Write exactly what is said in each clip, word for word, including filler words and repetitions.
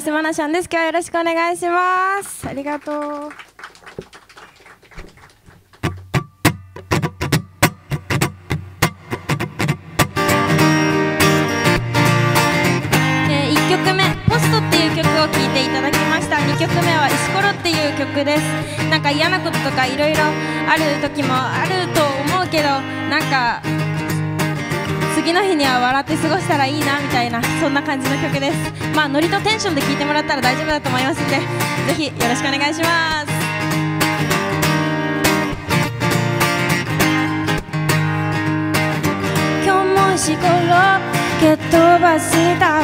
ます。まなしゃんです。今日はよろしくお願いします。ありがとう。えー、いっきょくめ「ポスト」っていう曲を聴いていただきました。にきょくめは「石ころ」っていう曲です。なんか嫌なこととかいろいろある時もあると思うけど、なんか次の日には笑って過ごしたらいいなみたいな、そんな感じの曲です。まあノリとテンションで聴いてもらったら大丈夫だと思いますので、ぜひよろしくお願いします。今日も石ころ蹴っ飛ばした、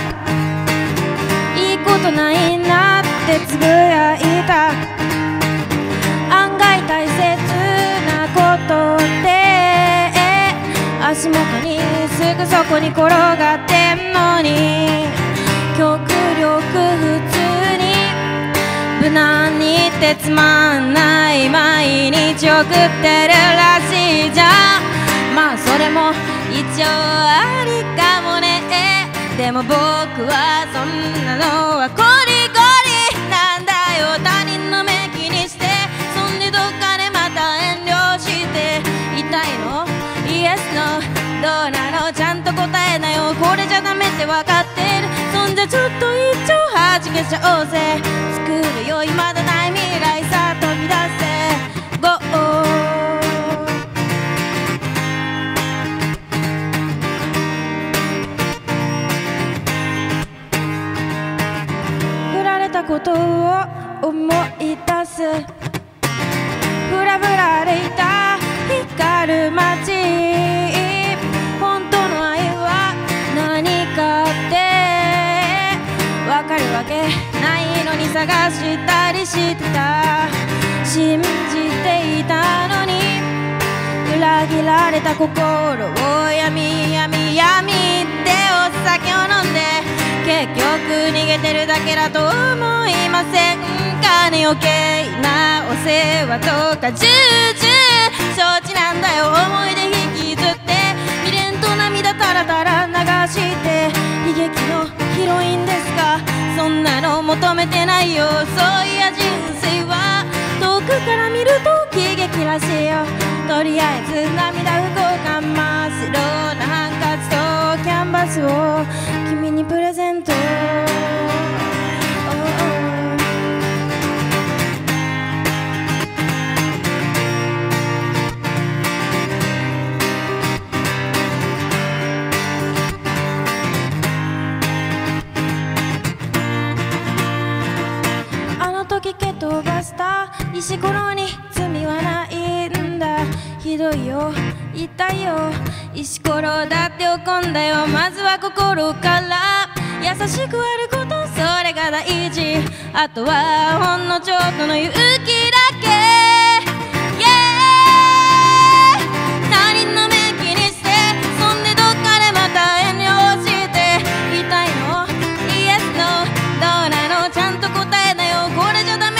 いいことないなってつぶやいた。案外大切なことって足元にすぐそこに転がってんのに、極力普通に無難にってつまんない毎日送ってるらしいじゃん。まあそれも一応ありかもね。でも僕はそんなのはゴリゴリなんだよ。他人の目気にして、そんでどっかでまた遠慮していたいのNo、 どうなの、ちゃんと答えなよ。これじゃダメって分かってる。そんじゃちょっと一丁はじけちゃおうぜ。作るよ今だない未来さ、飛び出せ ゴー。振られたことを思い出す。ふらふら歩いた光る街、本当の愛は何かってわかるわけないのに探したりしてた。信じていたのに裏切られた心を闇闇闇ってお酒を飲んで結局逃げてるだけだと思いませんかね。余計なお世話とか重々承知なんだよ。思い出引きずって未練と涙たらたら流して悲劇のヒロインですか。そんなの求めてないよ。そういや人生は遠くから見ると喜劇らしいよ。とりあえず涙不交換、真っ白なハンカチとキャンバスを君にプレゼント。飛ばした石ころに罪はないんだ。ひどいよ痛いよ、石ころだって怒んだよ。まずは心から優しくあること、それが大事。あとはほんのちょっとの勇気だけ、yeah! 他人の目気にして、そんでどっかでまた遠慮していたいの。 Yes No、 どうなの、ちゃんと答えなよ。これじゃダメ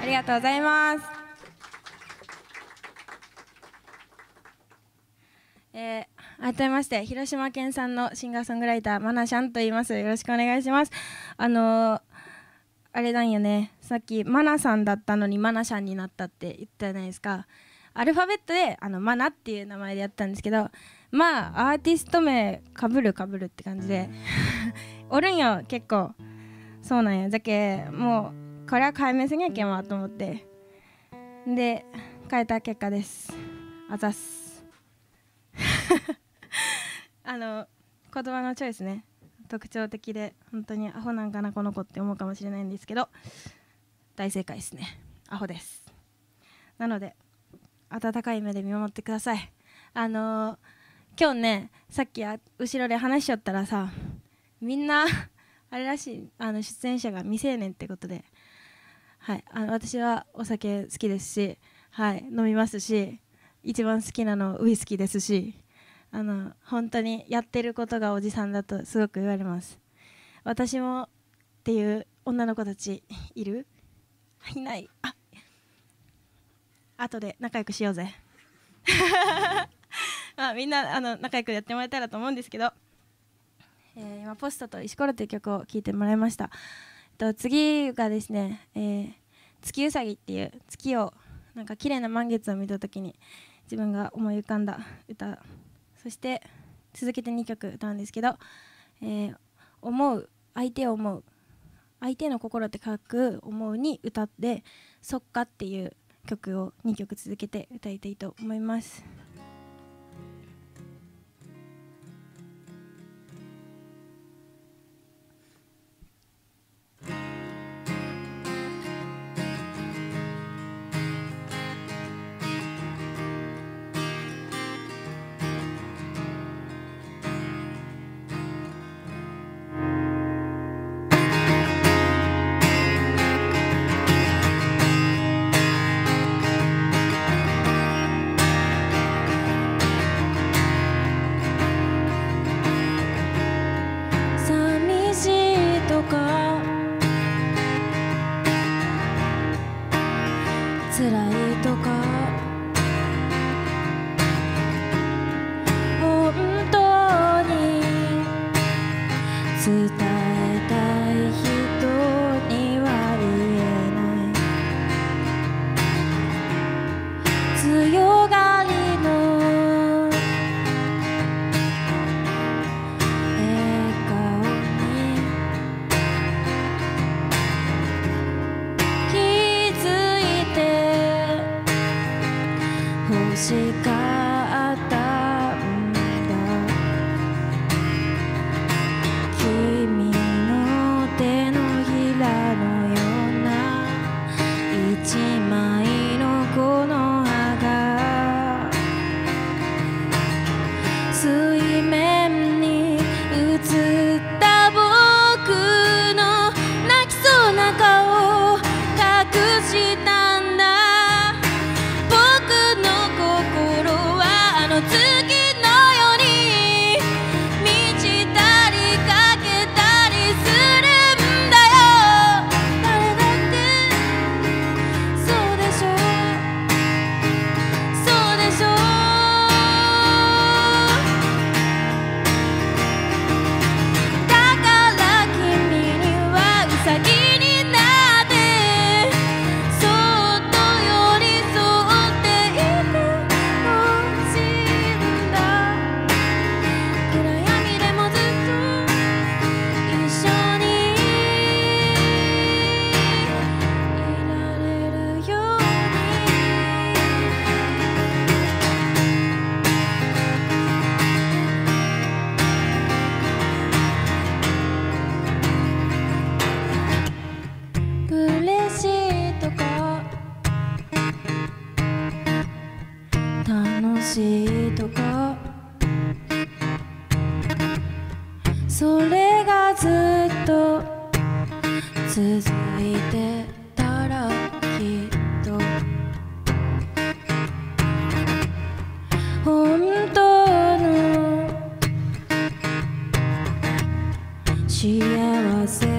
ありがとうございます。えー、改めまして広島県産のシンガーソングライターまなしゃんと言います。よろしくお願いします。あのー、あれなんよね。さっきまなさんだったのにまなしゃんになったって言ったじゃないですか。アルファベットであのまなっていう名前でやったんですけど、まあアーティスト名かぶるかぶるって感じでおるんよ結構。そうなんよ。じゃけもう。これは解明せにゃいけんわと思ってで変えた結果です。あざっすあの言葉のチョイスね、特徴的で本当にアホなんかなこの子って思うかもしれないんですけど、大正解ですね。アホです。なので温かい目で見守ってください。あのー、今日ねさっきあ後ろで話しちゃったらさ、みんなあれらしい、あの出演者が未成年ってことで、はい、あの私はお酒好きですし、はい、飲みますし、一番好きなのウイスキーですし、あの本当にやってることがおじさんだとすごく言われます。私もっていう女の子たちいる？いない？あ、後で仲良くしようぜ、まあ、みんなあの仲良くやってもらえたらと思うんですけど、えー、今「ポストと石ころ」という曲を聴いてもらいました。と次がですね、えー、月うさぎっていう月をなんか綺麗な満月を見た時に自分が思い浮かんだ歌、そして続けてにきょく歌うんですけど、えー、思う、相手を思う、相手の心って書く思うに歌って「そっか」っていう曲をにきょく続けて歌いたいと思います。幸せ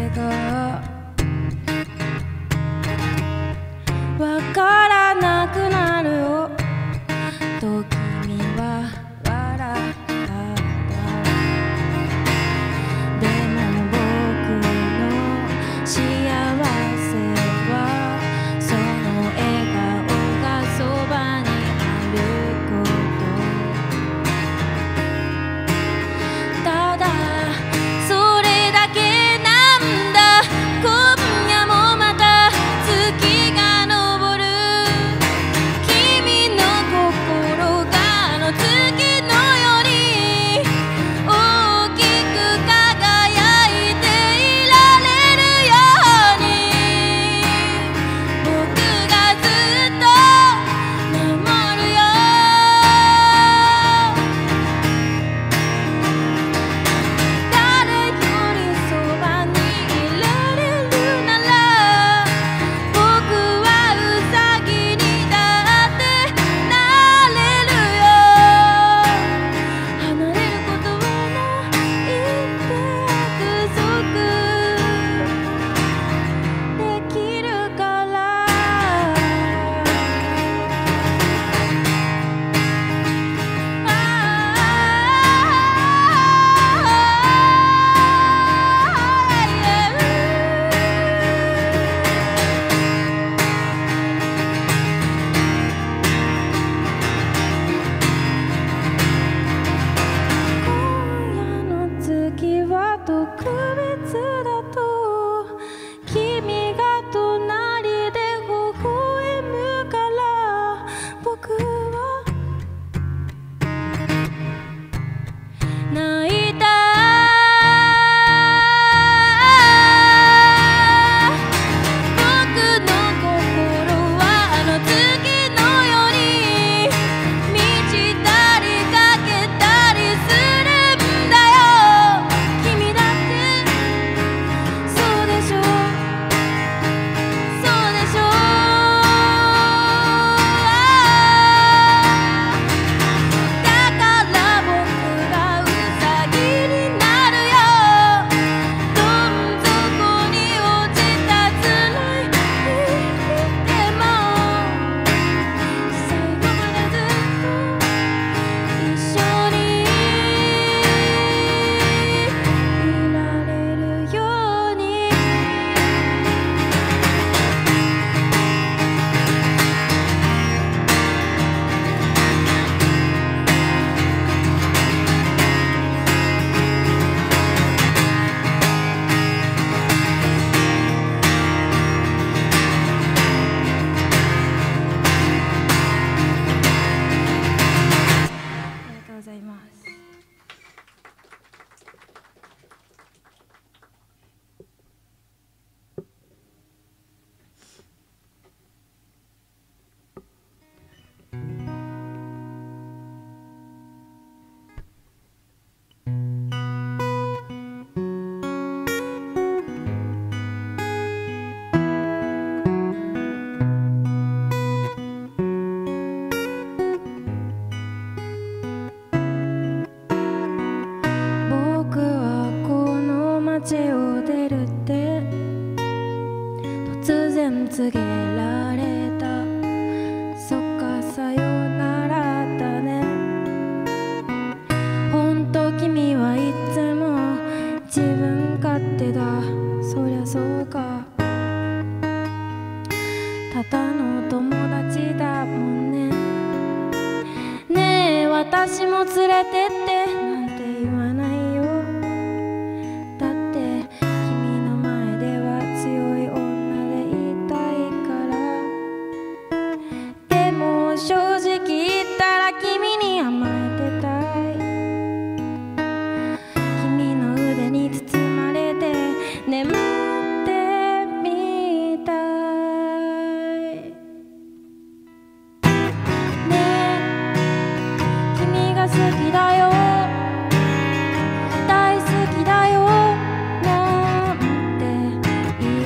告げられた。そっか、さよならだね。ほんと君はいつも自分勝手だ。そりゃそうか、ただの友達だもんね。ねえ、私も連れてってなんて言わないよ。だって君の前では強い女でいたいから。でも正直言ったら君に甘えてたい。君の腕に包まれて眠ってみたい。ねえ、君が好きだよ、大好きだよなんて言え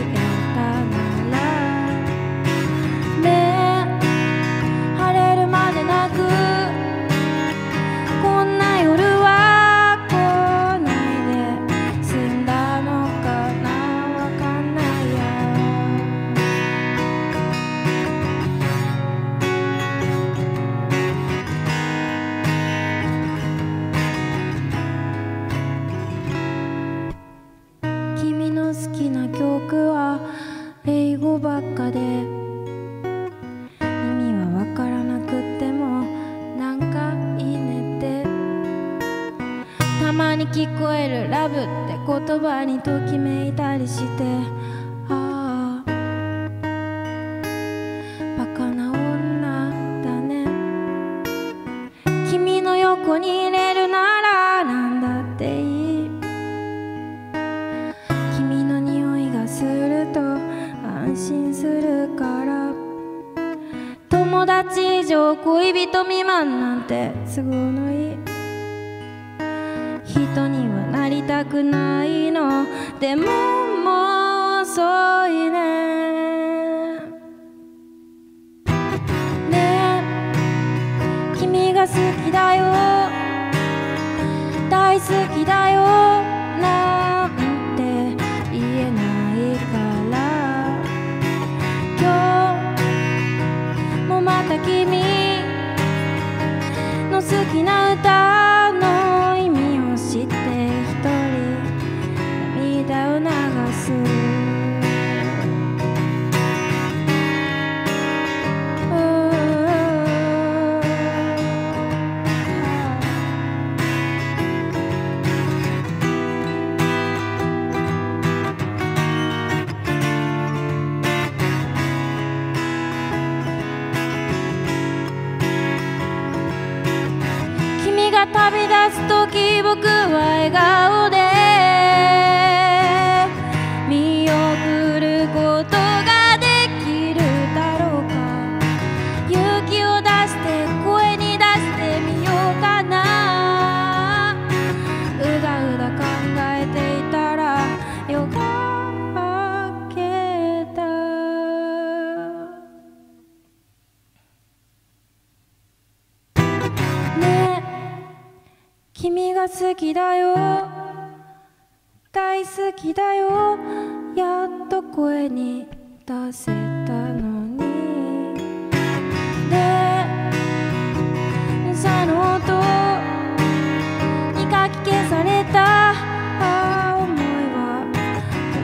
たなら、ねえ、晴れるまで泣く。こんな夜は来ないで済んだのかな、わかんないや。君の好きな曲は英語ばっかで、意味はわからなくってもなんかいいねって。たまに聞こえるラブって言葉にときめいたりして、ああバカな女だね。君の横にいれるならなんだっていい。君の匂いがすると安心するから。友達以上恋人未満なんて都合のいい。人にはなりたくないの、でももう遅いね。ねえ、君が好きだよ、大好きだよなんて言えないから。今日もまた君の好きな歌の意味を知って一人涙を流す。君が旅立つとき、僕は笑顔で見送ることができるだろうか。勇気を出して声に出してみようかな。うだうだ考えていたら夜が明けた。ねえ、君が好きだよ、大好きだよ、やっと声に出せたのに。で、その音にかき消された想いは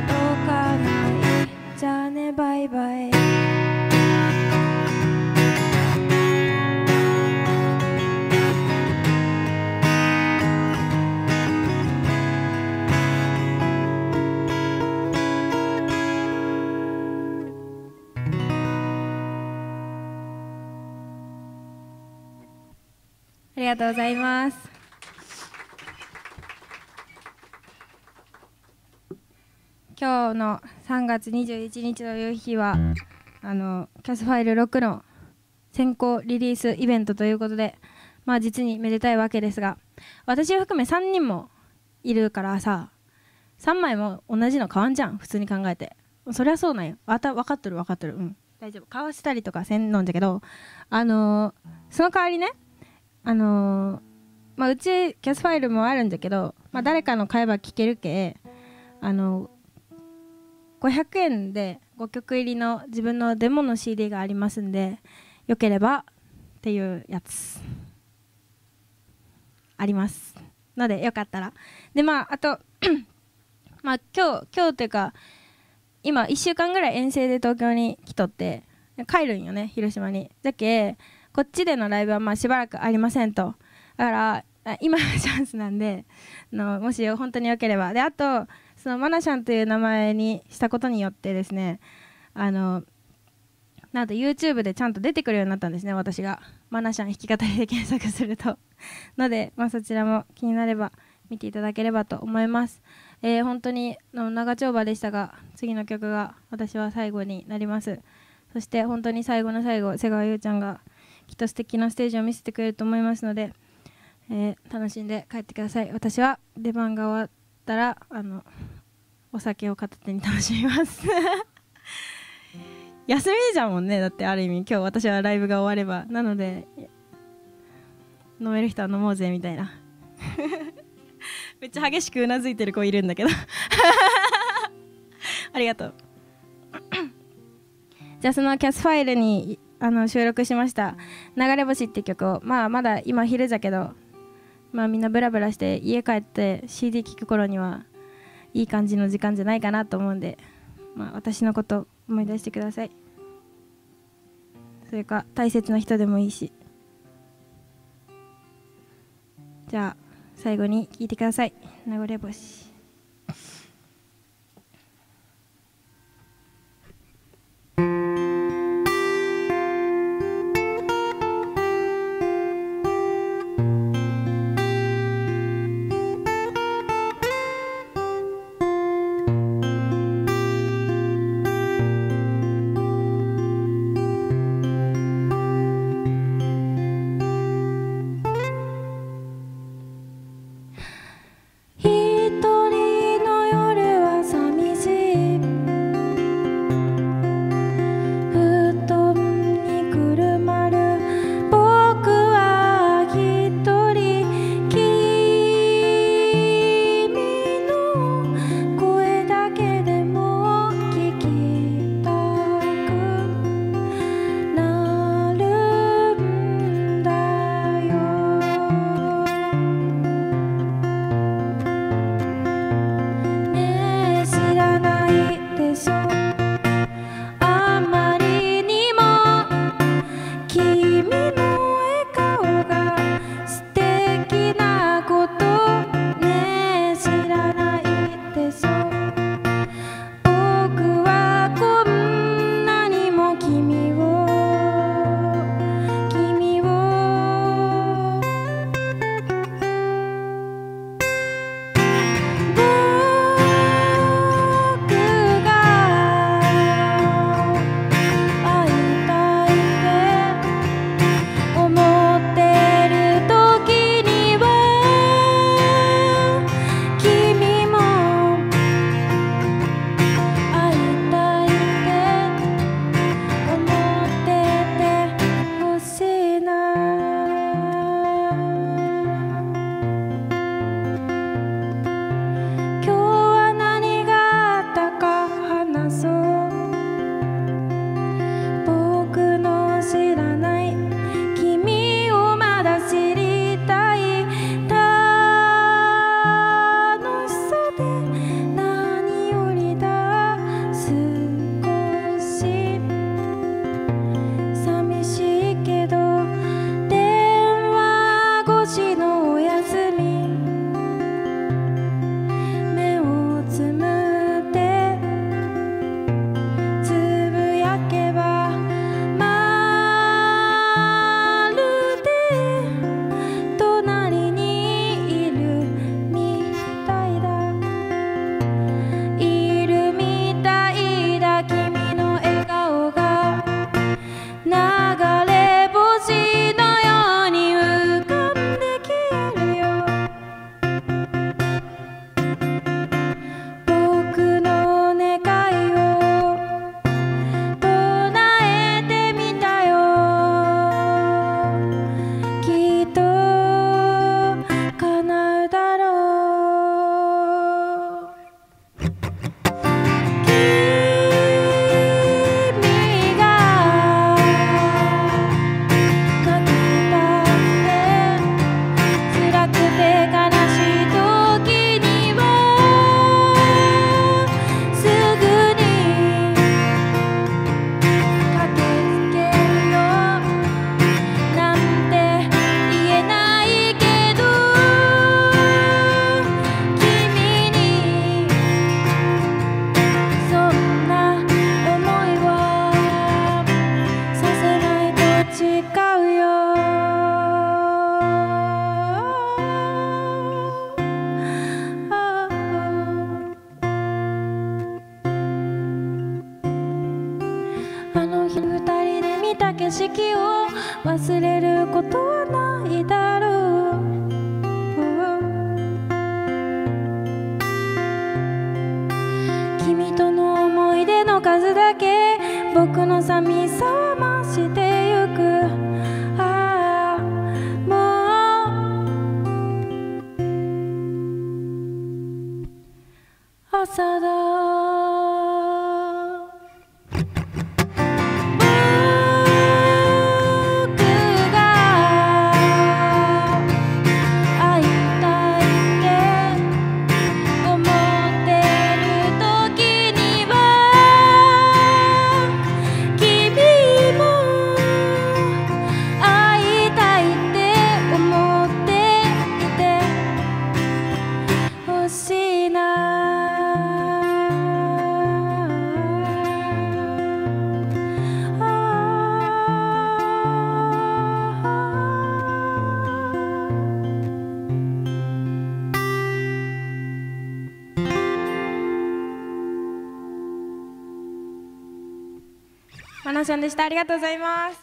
届かない。じゃあね、バイバイ。ありがとうございます。今日のさんがつにじゅういちにちの夕日はあのキャスファイルろくの先行リリースイベントということで、まあ実にめでたいわけですが、私を含めさんにんもいるからさ、さんまいも同じの買わんじゃん、普通に考えて。そりゃそうなんよ、あた分かっとる分かっとる、うん大丈夫、買わしたりとかせんのんじゃけど、あのー、その代わりね、あのーまあ、うちキャスファイルもあるんだけど、まあ、誰かの買えば聴けるけ、あのー、ごひゃくえんでごきょく入りの自分のデモの シーディー がありますんで、よければっていうやつありますので、よかったら。で、まああとまあ今日今日というか今いっしゅうかんぐらい遠征で東京に来とって帰るんよね、広島に。だけこっちでのライブはまあしばらくありませんと。だから今がチャンスなんで、あのもし本当によければ。で、あとそのマナシャンという名前にしたことによってですね、あのなんと ユーチューブ でちゃんと出てくるようになったんですね、私が。マナシャン弾き語りで検索するとので、まあ、そちらも気になれば見ていただければと思います。えー、本当に長丁場でしたが、次の曲が私は最後になります。そして本当に最後の最後、瀬川優ちゃんがきっと素敵なステージを見せてくれると思いますので、えー、楽しんで帰ってください。私は出番が終わったらあのお酒を片手に楽しみます休みじゃんもんね、だってある意味今日私はライブが終わればなので、飲める人は飲もうぜみたいなめっちゃ激しくうなずいてる子いるんだけどありがとうじゃあそのキャスファイルにあの収録しました「流れ星」って曲を、まあまだ今昼じゃけど、まあみんなブラブラして家帰って シーディー 聴く頃にはいい感じの時間じゃないかなと思うんで、まあ私のこと思い出してください。それか大切な人でもいいし。じゃあ最後に聴いてください。流れ星。一人た景色を忘れることはないだろう。君との思い出の数だけ僕の寂しさは増してゆく。ああ、もう朝だ。マナションでした。ありがとうございます。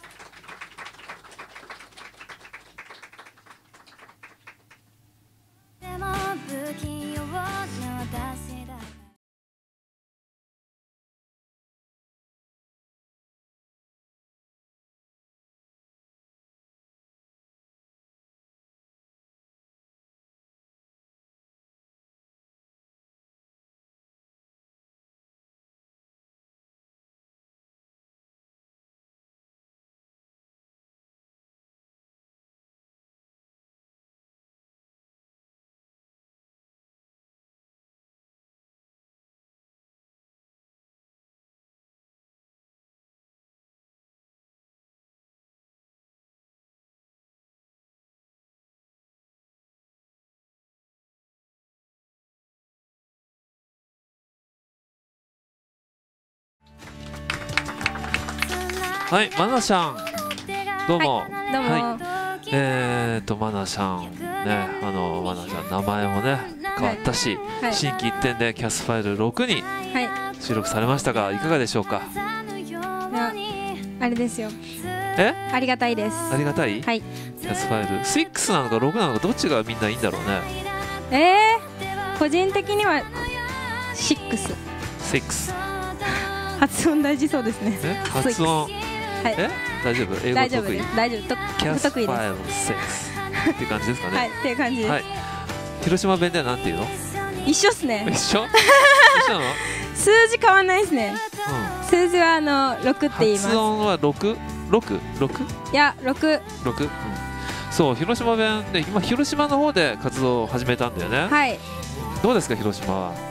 はい、マナシャン、どうも。はい、えーと、マナシャン、ね、あの、マナシャン、名前もね、変わったし、はい、新規一点でキャスファイルろくに収録されましたが、いかがでしょうか。あれですよ。え、ありがたいです。ありがたい。はい、キャスファイルろくなのかろくなのか、どっちがみんないいんだろうね。えー、個人的にはろく。ろく。発音大事そうですね。発音。え、大丈夫、英語得意、大丈夫、キャスファイルろくって感じですかね。はい、っていう感じです。広島弁ではなんて言うの？一緒っすね。一緒？一緒なの？数字変わんないですね。数字はあのろくって言います。発音はろく、ろく、ろく？いや、ろく、ろく。そう、広島弁で今広島の方で活動を始めたんだよね。はい。どうですか広島は？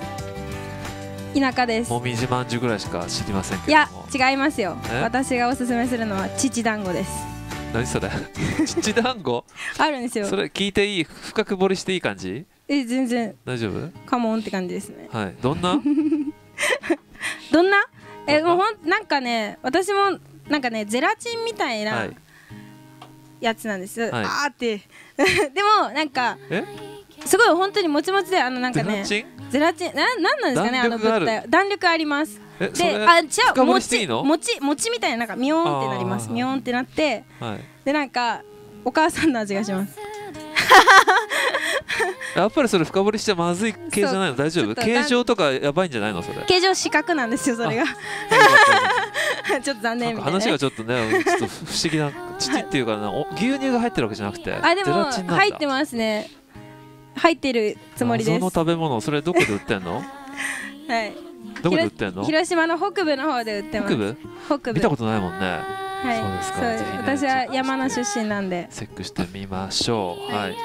田舎です。もみじまんじゅうぐらいしか知りませんけど。いや、違いますよ。私がおすすめするのはちち団子です。何それ？ちち団子？あるんですよ。それ聞いていい？深く掘りしていい感じ？え、全然。大丈夫？カモンって感じですね。はい。どんな？どんな？え、もうほんなんかね、私もなんかねゼラチンみたいなやつなんです。あーって。でもなんかすごい本当にもちもちで、あのなんかね。ゼラチン、なんなんなんですかね、あの物体、弾力あります。で、あ、じゃあ、もち、もち、もちみたいな、なんか、みょーんってなります。みょーんってなって、で、なんか、お母さんの味がします。やっぱりそれ深掘りしてまずい系じゃないの、大丈夫？形状とかやばいんじゃないの、それ。形状四角なんですよ、それが。ちょっと残念みたいな。話がちょっとね、ちょっと不思議な、乳っていうかな、牛乳が入ってるわけじゃなくて。あ、でも、入ってますね。入ってるつもりです。その食べ物、それどこで売ってんの？はい。どこで売ってんの？広島の北部の方で売ってます。北部？北部。見たことないもんね。はい。そうですか。ぜひね。私は山の出身なんで。チェックしてみましょう。はい。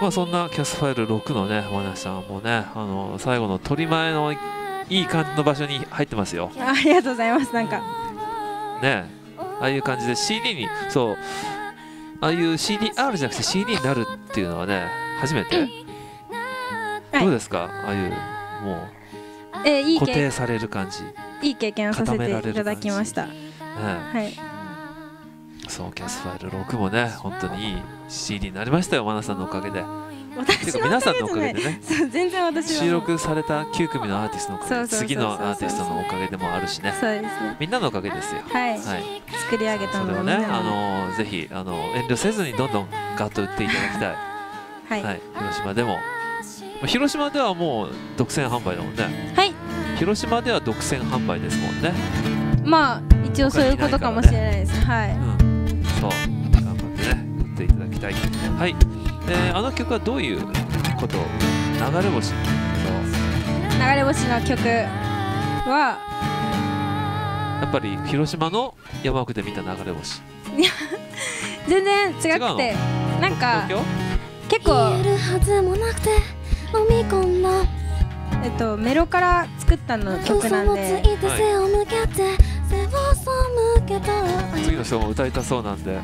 まあそんなキャスファイルろくのね、マナシャンもね、あの最後の取り前のいい感じの場所に入ってますよ。ありがとうございます。なんかね、ああいう感じで シーディー に、そう、ああいう シーディーアール じゃなくて シーディー になるっていうのはね、初めて。どうですか、ああいうもう固定される感じ、いい経験をさせていただきました。そう、キャスファイルろくもね、本当にいい シーディー になりましたよ、マナさんのおかげで。私の皆さんのおかげでね、全然私収録されたきゅう組のアーティストのおかげ、次のアーティストのおかげでもあるしね、みんなのおかげですよ。はい、作り上げたのもね、あのぜひあの遠慮せずにどんどんガッと打っていただきたい。はい、広島でも、広島ではもう独占販売だもんね。はい、広島では独占販売ですもんね。まあ一応そういうことかもしれないです。はい。そう頑張ってね打っていただきたい。はい。えー、あの曲はどういうことを流れ星流れ星の曲はやっぱり広島の山奥で見た流れ星。いや全然違くて違うのなんか結構えっとメロから作ったの曲なんで、はい、次の人も歌いたそうなんで。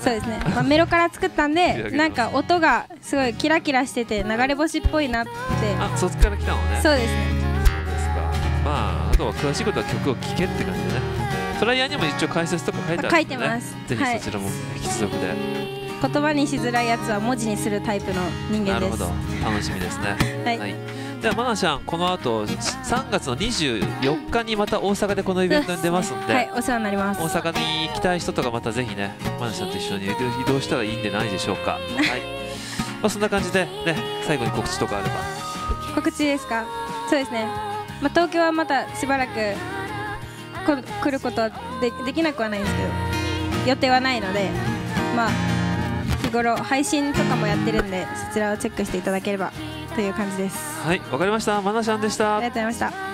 そうですね、まあ、メロから作ったんでなんか音がすごいキラキラしてて流れ星っぽいなって。あ、そっちから来たのね。そうですね。ですか。まああとは詳しいことは曲を聴けって感じでね。トライアーにも一応解説とか書いてあるんで、ね、書いてます。ぜひそちらも引き続きで、はい、言葉にしづらいやつは文字にするタイプの人間です。なるほど、楽しみですね。はい、はい、ではマナちゃん、この後さんがつのにじゅうよっかにまた大阪でこのイベントに出ますんで、はい、お世話になります。大阪に行きたい人とかまたぜひね、マナちゃんと一緒に移動したらいいんでないでしょうか。はい、まあそんな感じでね、最後に告知とかあれば。告知ですか。そうですね、まあ、東京はまたしばらくこ来ることは で, できなくはないんですけど予定はないので、まあ日頃配信とかもやってるんでそちらをチェックしていただければという感じです。はい、わかりました。マナちゃんでした。ありがとうございました。